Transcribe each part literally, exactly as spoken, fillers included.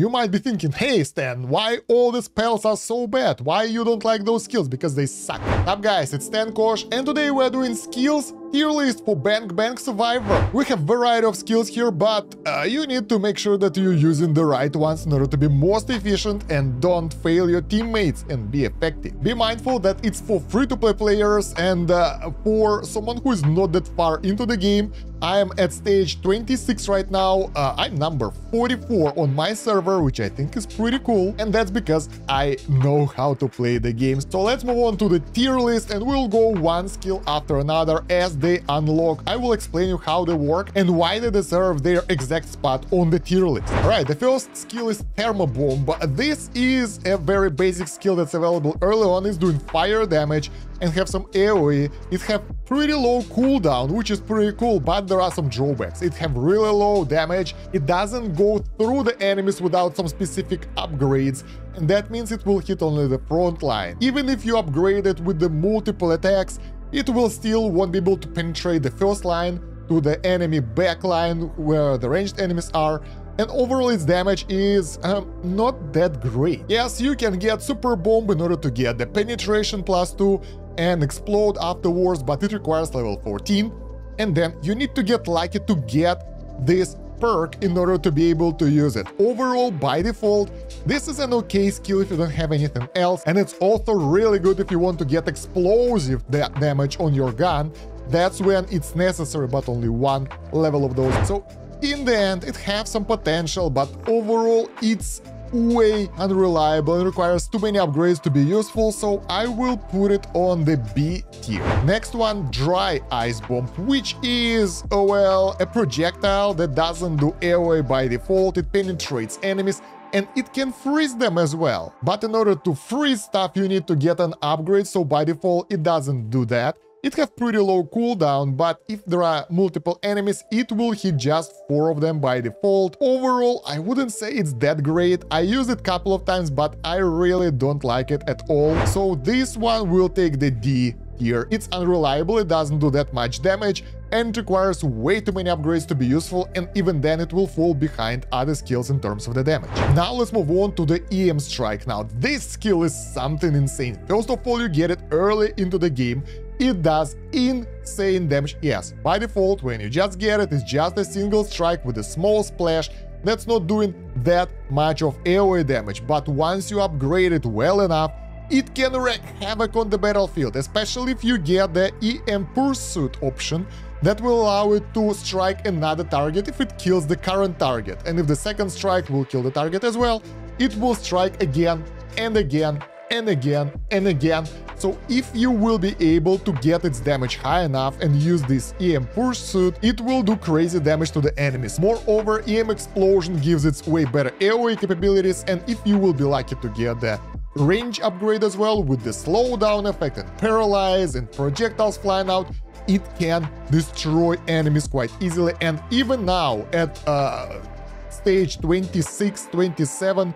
You might be thinking, hey Stan, why all the spells are so bad? Why you don't like those skills? Because they suck. Up guys, it's Stan Kosh, and today we're doing skills tier list for BangBang Survivor. We have variety of skills here, but uh, you need to make sure that you're using the right ones in order to be most efficient and don't fail your teammates and be effective. Be mindful that it's for free-to-play players and uh, for someone who is not that far into the game. I am at stage twenty-six right now, uh, I'm number forty-four on my server, which I think is pretty cool, and that's because I know how to play the game. So let's move on to the tier list and we'll go one skill after another as they unlock. I will explain you how they work and why they deserve their exact spot on the tier list. Alright, the first skill is Thermo Bomb. This is a very basic skill that's available early on. It's doing fire damage and have some AoE. It have pretty low cooldown, which is pretty cool, but there are some drawbacks. It have really low damage, it doesn't go through the enemies without some specific upgrades, and that means it will hit only the front line. Even if you upgrade it with the multiple attacks, it will still won't be able to penetrate the first line to the enemy back line where the ranged enemies are. And overall its damage is um, not that great. Yes, you can get Super Bomb in order to get the penetration plus two and explode afterwards, but it requires level fourteen. And then you need to get lucky to get this perk in order to be able to use it. Overall, by default, this is an okay skill if you don't have anything else, and it's also really good if you want to get explosive da damage on your gun. That's when it's necessary, but only one level of those. So in the end, it has some potential, but overall it's way unreliable and requires too many upgrades to be useful, so I will put it on the B tier. Next one, Dry Ice Bomb, which is, oh well, a projectile that doesn't do AoE by default. It penetrates enemies and it can freeze them as well. But in order to freeze stuff, you need to get an upgrade, so by default it doesn't do that. It has pretty low cooldown, but if there are multiple enemies, it will hit just four of them by default. Overall, I wouldn't say it's that great. I used it a couple of times, but I really don't like it at all. So this one will take the D tier. It's unreliable, it doesn't do that much damage, and it requires way too many upgrades to be useful, and even then it will fall behind other skills in terms of the damage. Now let's move on to the E M Strike. Now this skill is something insane. First of all, you get it early into the game. It does insane damage. Yes, by default, when you just get it, it's just a single strike with a small splash that's not doing that much of AoE damage. But once you upgrade it well enough, it can wreak havoc on the battlefield, especially if you get the E M Pursuit option that will allow it to strike another target if it kills the current target. And if the second strike will kill the target as well, it will strike again and again and again and again. So if you will be able to get its damage high enough and use this E M Pursuit, it will do crazy damage to the enemies. Moreover, E M Explosion gives it way better AoE capabilities, and if you will be lucky to get the range upgrade as well with the slowdown effect and paralyze and projectiles flying out, it can destroy enemies quite easily. And even now at uh, stage twenty-six, twenty-seven,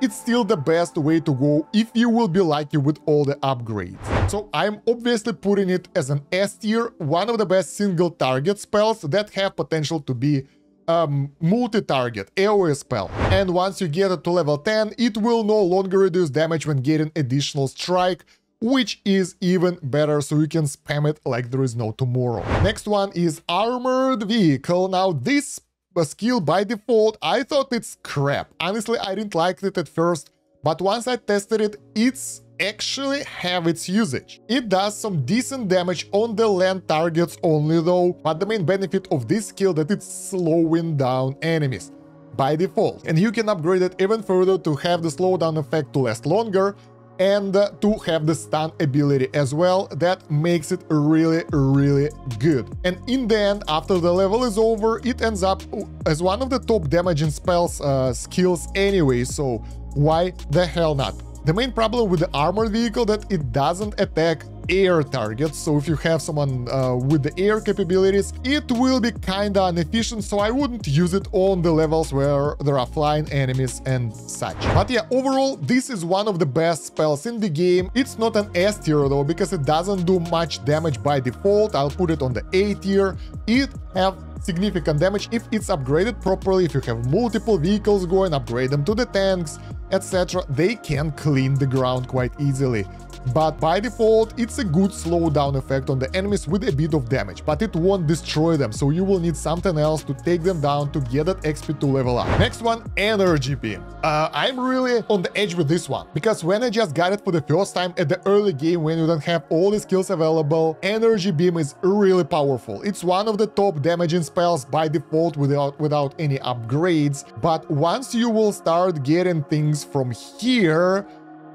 it's still the best way to go if you will be lucky with all the upgrades. So I'm obviously putting it as an S tier, one of the best single target spells that have potential to be um, multi-target AoE spell. And once you get it to level ten, it will no longer reduce damage when getting additional strike, which is even better, so you can spam it like there is no tomorrow. Next one is Armored Vehicle. Now this a skill by default, I thought it's crap. Honestly, I didn't like it at first, but once I tested it, it's actually have its usage. It does some decent damage on the land targets only though, but the main benefit of this skill that it's slowing down enemies by default. And you can upgrade it even further to have the slowdown effect to last longer and uh, to have the stun ability as well. That makes it really, really good. And in the end, after the level is over, it ends up as one of the top damaging spells uh, skills anyway, so why the hell not? The main problem with the Armored Vehicle that it doesn't attack air targets, so if you have someone uh, with the air capabilities, it will be kinda inefficient, so I wouldn't use it on the levels where there are flying enemies and such. But yeah, overall, this is one of the best spells in the game. It's not an S tier though, because it doesn't do much damage by default. I'll put it on the A tier. It have significant damage if it's upgraded properly. If you have multiple vehicles going, upgrade them to the tanks, et cetera, they can clean the ground quite easily. But by default, it's a good slowdown effect on the enemies with a bit of damage, but it won't destroy them, so you will need something else to take them down to get that X P to level up. Next one, Energy Beam. Uh, I'm really on the edge with this one, because when I just got it for the first time at the early game, when you don't have all the skills available, Energy Beam is really powerful. It's one of the top damaging spells by default without, without any upgrades, but once you will start getting things from here,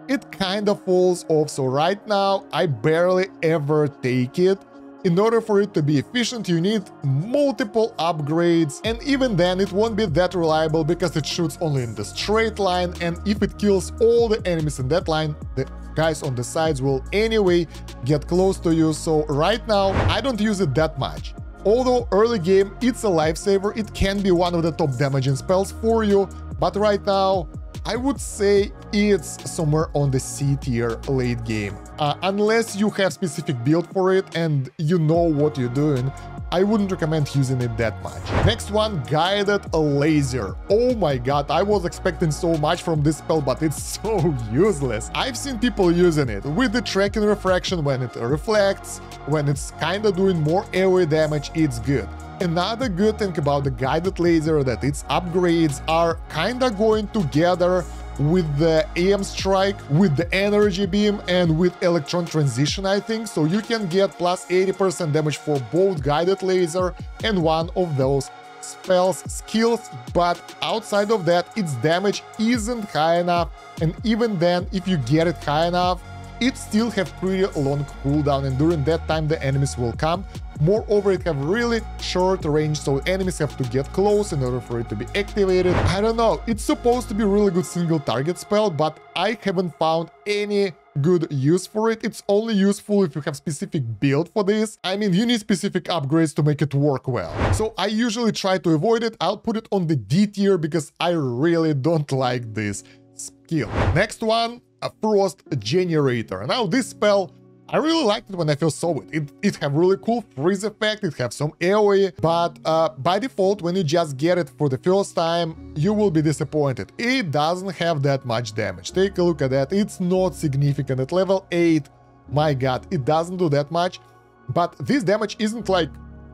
it kinda falls off, so right now I barely ever take it. In order for it to be efficient, you need multiple upgrades, and even then it won't be that reliable because it shoots only in the straight line, and if it kills all the enemies in that line, the guys on the sides will anyway get close to you, so right now I don't use it that much. Although early game it's a lifesaver, it can be one of the top damaging spells for you, but right now I would say it's somewhere on the C tier late game. Uh, unless you have specific build for it and you know what you're doing, I wouldn't recommend using it that much. Next one, Guided Laser. Oh my god, I was expecting so much from this spell, but it's so useless. I've seen people using it with the tracking refraction when it reflects, when it's kinda doing more airway damage, it's good. Another good thing about the Guided Laser that its upgrades are kinda going together with the E M Strike, with the Energy Beam, and with Electron Transition, I think, so you can get plus eighty percent damage for both Guided Laser and one of those spells, skills, but outside of that, its damage isn't high enough, and even then, if you get it high enough, it still have pretty long cooldown, and during that time the enemies will come. Moreover, it have really short range, so enemies have to get close in order for it to be activated. I don't know, it's supposed to be a really good single target spell, but I haven't found any good use for it. It's only useful if you have specific build for this. I mean, you need specific upgrades to make it work well. So I usually try to avoid it. I'll put it on the D tier because I really don't like this skill. Next one, a Frost Generator. Now this spell, I really liked it when I first saw it. It, it have really cool freeze effect, it have some airway, but uh, by default, when you just get it for the first time, you will be disappointed. It doesn't have that much damage. Take a look at that, it's not significant. At level eight, my god, it doesn't do that much. But this damage isn't like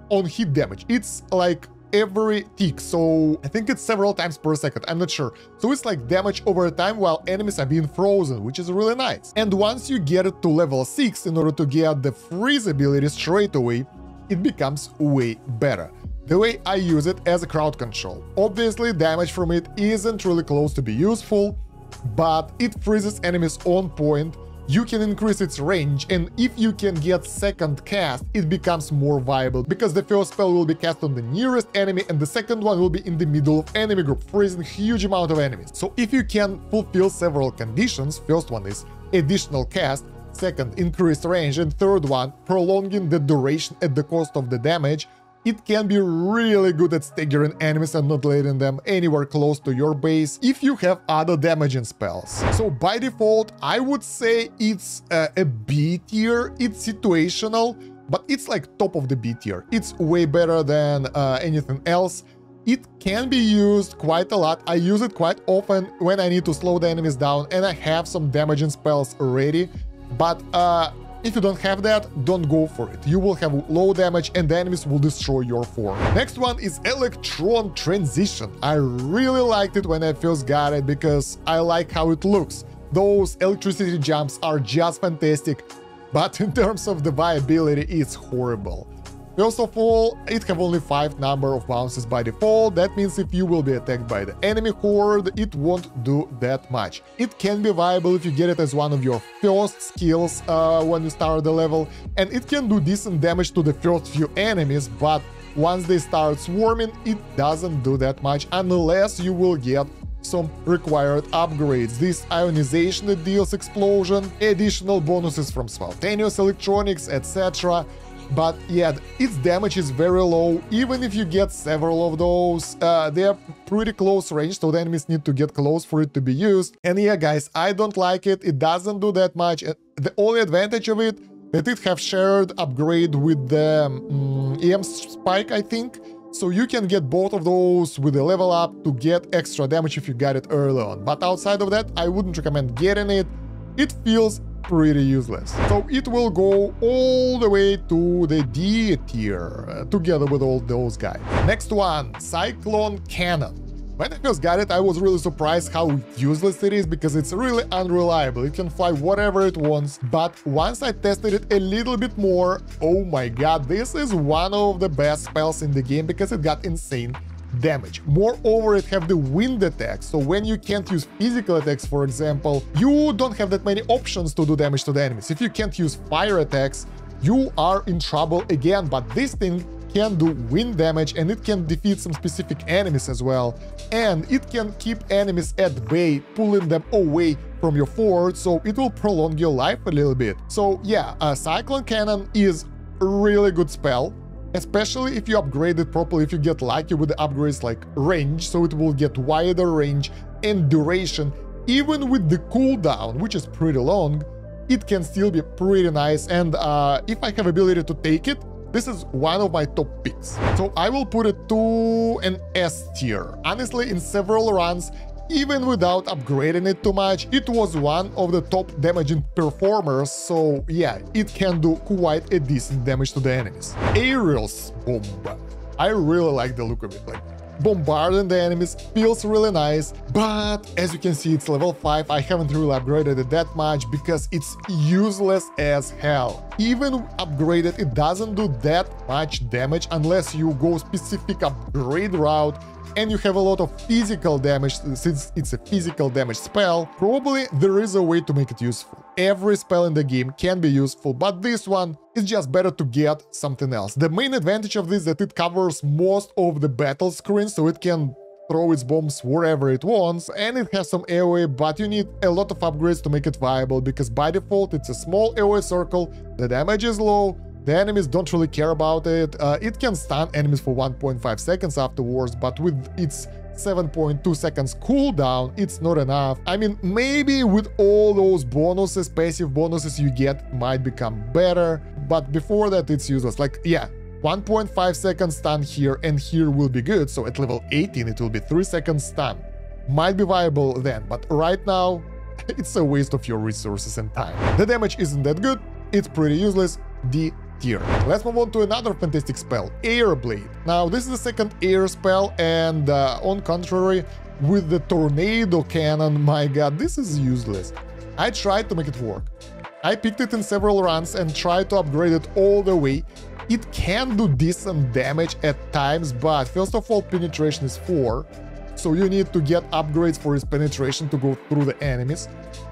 on-hit damage, it's like every tick, so I think it's several times per second, I'm not sure. So it's like damage over time while enemies are being frozen, which is really nice. And once you get it to level six, in order to get the freeze ability straight away, it becomes way better. The way I use it as a crowd control. Obviously, damage from it isn't really close to be useful, but it freezes enemies on point. You can increase its range, and if you can get second cast, it becomes more viable, because the first spell will be cast on the nearest enemy, and the second one will be in the middle of enemy group, freezing huge amount of enemies. So if you can fulfill several conditions, first one is additional cast, second increased range, and third one prolonging the duration at the cost of the damage, it can be really good at staggering enemies and not letting them anywhere close to your base if you have other damaging spells. So by default, I would say it's uh, a B tier, it's situational, but it's like top of the B tier. It's way better than uh, anything else. It can be used quite a lot. I use it quite often when I need to slow the enemies down and I have some damaging spells already, but uh, if you don't have that, don't go for it. You will have low damage and the enemies will destroy your form. Next one is Electron Transition. I really liked it when I first got it because I like how it looks. Those electricity jumps are just fantastic, but in terms of the viability, it's horrible. First of all, it have only five number of bounces by default. That means if you will be attacked by the enemy horde, it won't do that much. It can be viable if you get it as one of your first skills uh, when you start the level, and it can do decent damage to the first few enemies, but once they start swarming, it doesn't do that much unless you will get some required upgrades. This ionization that deals explosion, additional bonuses from Svaltenous Electronics, et cetera. But yeah, its damage is very low. Even if you get several of those, uh, they are pretty close range, so the enemies need to get close for it to be used. And yeah, guys, I don't like it. It doesn't do that much. The only advantage of it, that it have shared upgrade with the um, E M Spike, I think. So you can get both of those with a level up to get extra damage if you got it early on. But outside of that, I wouldn't recommend getting it. It feels pretty useless. So it will go all the way to the D tier, uh, together with all those guys. Next one, Cyclone Cannon. When I first got it, I was really surprised how useless it is, because it's really unreliable. It can fly whatever it wants, but once I tested it a little bit more, oh my god, this is one of the best spells in the game because it got insane damage. Moreover, it have the wind attack, so when you can't use physical attacks, for example, you don't have that many options to do damage to the enemies. If you can't use fire attacks, you are in trouble again, but this thing can do wind damage, and it can defeat some specific enemies as well. And it can keep enemies at bay, pulling them away from your forward, so it will prolong your life a little bit. So yeah, a Cyclone Cannon is a really good spell, especially if you upgrade it properly, if you get lucky with the upgrades like range, so it will get wider range and duration. Even with the cooldown, which is pretty long, it can still be pretty nice, and uh, if I have ability to take it, this is one of my top picks. So I will put it to an S tier. Honestly, in several runs, even without upgrading it too much, it was one of the top damaging performers, so yeah, it can do quite a decent damage to the enemies. Aerials Bomba. I really like the look of it. Like, bombarding the enemies feels really nice, but as you can see, it's level five. I haven't really upgraded it that much because it's useless as hell. Even upgraded, it doesn't do that much damage unless you go specific upgrade route and you have a lot of physical damage. Since it's a physical damage spell, probably there is a way to make it useful. Every spell in the game can be useful, but this one is just better to get something else. The main advantage of this is that it covers most of the battle screen, so it can throw its bombs wherever it wants, and it has some A O E, but you need a lot of upgrades to make it viable, because by default it's a small A O E circle, the damage is low, the enemies don't really care about it. Uh, it can stun enemies for one point five seconds afterwards, but with its seven point two seconds cooldown, it's not enough. I mean, maybe with all those bonuses, passive bonuses you get might become better, but before that it's useless. Like, yeah, one point five seconds stun here and here will be good, so at level eighteen it will be three seconds stun. Might be viable then, but right now it's a waste of your resources and time. The damage isn't that good, it's pretty useless. D tier. Let's move on to another fantastic spell, Air Blade. Now, this is the second air spell, and uh, on contrary with the Tornado Cannon, my god, this is useless. I tried to make it work. I picked it in several runs and tried to upgrade it all the way. It can do decent damage at times, but first of all, penetration is four, so you need to get upgrades for its penetration to go through the enemies.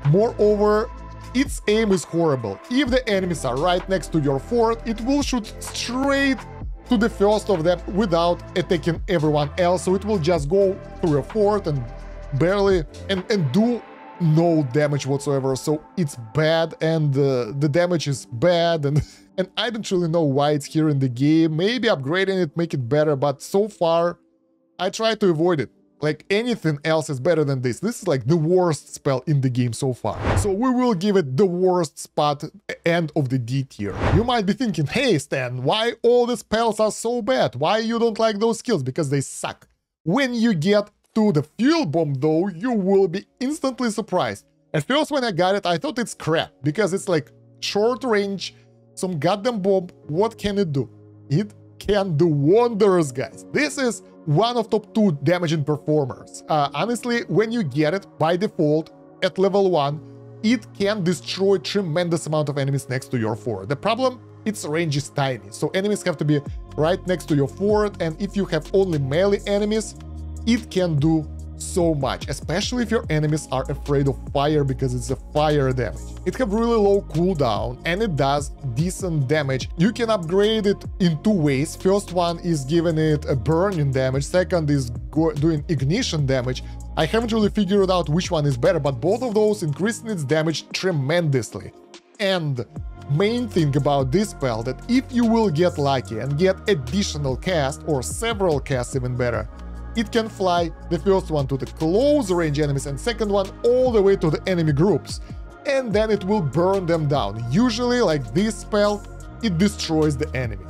Moreover, its aim is horrible. If the enemies are right next to your fort, it will shoot straight to the first of them without attacking everyone else, so it will just go through a fort and barely and, and do no damage whatsoever. So it's bad, and uh, the damage is bad, and, and I don't really know why it's here in the game. Maybe upgrading it, make it better, but so far I try to avoid it. Like, anything else is better than this. This is like the worst spell in the game so far. So we will give it the worst spot, end of the D tier. You might be thinking, hey Stan, why all the spells are so bad? Why you don't like those skills? Because they suck. When you get to the Field Bomb though, you will be instantly surprised. At first when I got it, I thought it's crap, because it's like short range, some goddamn bomb. What can it do? It can do wonders, guys. This is one of top two damaging performers. Uh, honestly, when you get it by default at level one, it can destroy tremendous amount of enemies next to your fort. The problem, its range is tiny, so enemies have to be right next to your fort, and if you have only melee enemies, it can do so much, especially if your enemies are afraid of fire, because it's a fire damage. It have really low cooldown and it does decent damage. You can upgrade it in two ways. First one is giving it a burning damage, second is go doing ignition damage. I haven't really figured out which one is better, but both of those increasing its damage tremendously. And main thing about this spell, that if you will get lucky and get additional cast or several casts even better, it can fly the first one to the close range enemies and second one all the way to the enemy groups, and then it will burn them down. Usually, like this spell, it destroys the enemy.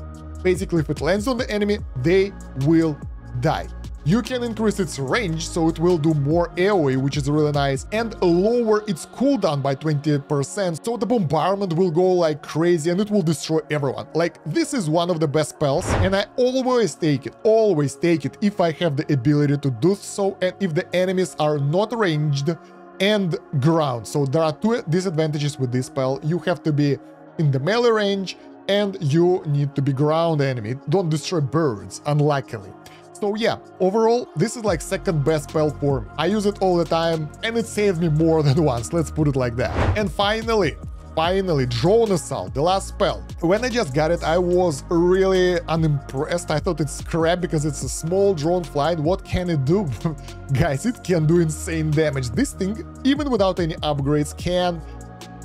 Basically, if it lands on the enemy, they will die. You can increase its range, so it will do more AoE, which is really nice, and lower its cooldown by twenty percent, so the bombardment will go like crazy and it will destroy everyone. Like, this is one of the best spells, and I always take it, always take it, if I have the ability to do so, and if the enemies are not ranged and ground. So there are two disadvantages with this spell. You have to be in the melee range, and you need to be ground enemy. Don't destroy birds, unluckily. So yeah, overall, this is like second best spell for me. I use it all the time, and it saved me more than once, let's put it like that. And finally, finally, Drone Assault, the last spell. When I just got it, I was really unimpressed. I thought it's crap because it's a small drone flight. What can it do? Guys, it can do insane damage. This thing, even without any upgrades, can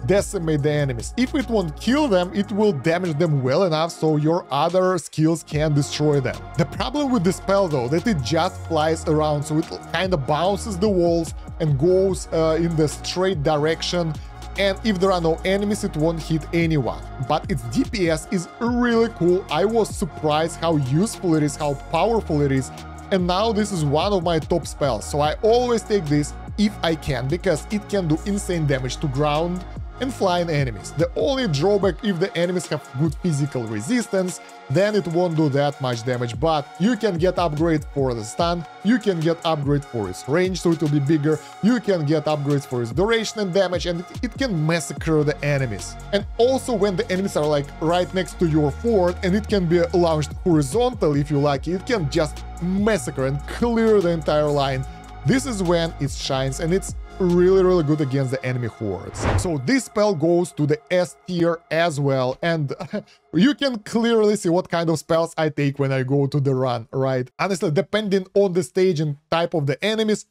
decimate the enemies. If it won't kill them, it will damage them well enough so your other skills can destroy them. The problem with the spell though, that it just flies around, so it kind of bounces the walls and goes uh, in the straight direction, and if there are no enemies, it won't hit anyone. But its D P S is really cool. I was surprised how useful it is, how powerful it is, and now this is one of my top spells, so I always take this if I can, because it can do insane damage to ground and flying enemies. The only drawback, if the enemies have good physical resistance, then it won't do that much damage, but you can get upgrade for the stun, you can get upgrade for its range, so it will be bigger, you can get upgrades for its duration and damage, and it, it can massacre the enemies. And also when the enemies are like right next to your fort, and it can be launched horizontally if you're lucky, it can just massacre and clear the entire line. This is when it shines, and it's really, really good against the enemy hordes. So this spell goes to the S tier as well, and you can clearly see what kind of spells I take when I go to the run, right? Honestly, depending on the stage and type of the enemies,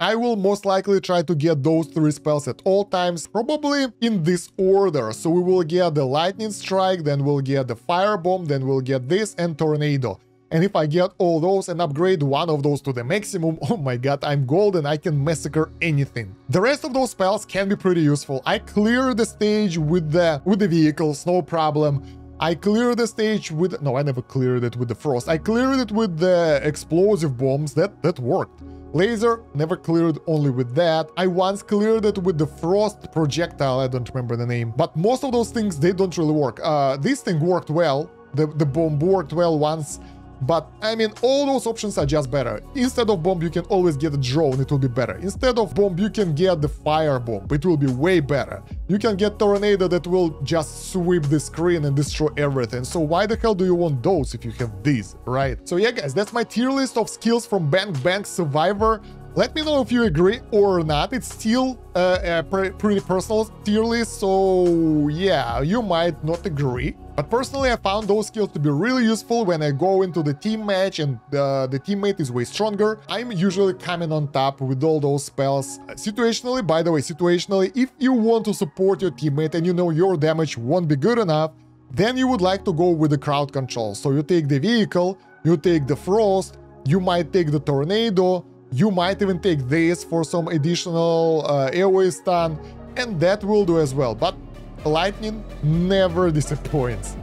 I will most likely try to get those three spells at all times, probably in this order. So we will get the Lightning Strike, then we'll get the Fire Bomb, then we'll get this, and Tornado. And if I get all those and upgrade one of those to the maximum, oh my god, I'm golden, I can massacre anything. The rest of those spells can be pretty useful. I clear the stage with the with the vehicles, no problem. I clear the stage with... no, I never cleared it with the frost. I cleared it with the explosive bombs, that, that worked. Laser, never cleared only with that. I once cleared it with the frost projectile, I don't remember the name. But most of those things, they don't really work. Uh, this thing worked well, the, the bomb worked well once. But, I mean, all those options are just better. Instead of bomb, you can always get a drone, it will be better. Instead of bomb, you can get the fire bomb, it will be way better. You can get tornado that will just sweep the screen and destroy everything. So why the hell do you want those if you have these, right? So yeah, guys, that's my tier list of skills from BangBang Survivor. Let me know if you agree or not. It's still uh, a pre pretty personal tier list, so yeah, you might not agree. But personally, I found those skills to be really useful when I go into the team match and uh, the teammate is way stronger. I'm usually coming on top with all those spells. Situationally, by the way, situationally, if you want to support your teammate and you know your damage won't be good enough, then you would like to go with the crowd control. So you take the vehicle, you take the frost, you might take the tornado, you might even take this for some additional uh, AoE stun, and that will do as well. But lightning never disappoints.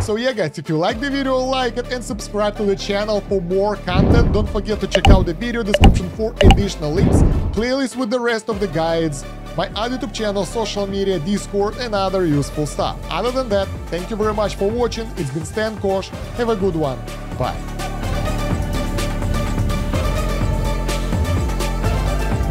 So yeah, guys, if you like the video, like it and subscribe to the channel for more content. Don't forget to check out the video description for additional links, playlists with the rest of the guides, my other YouTube channel, social media, Discord, and other useful stuff. Other than that, thank you very much for watching. It's been Stan Kosh. Have a good one. Bye.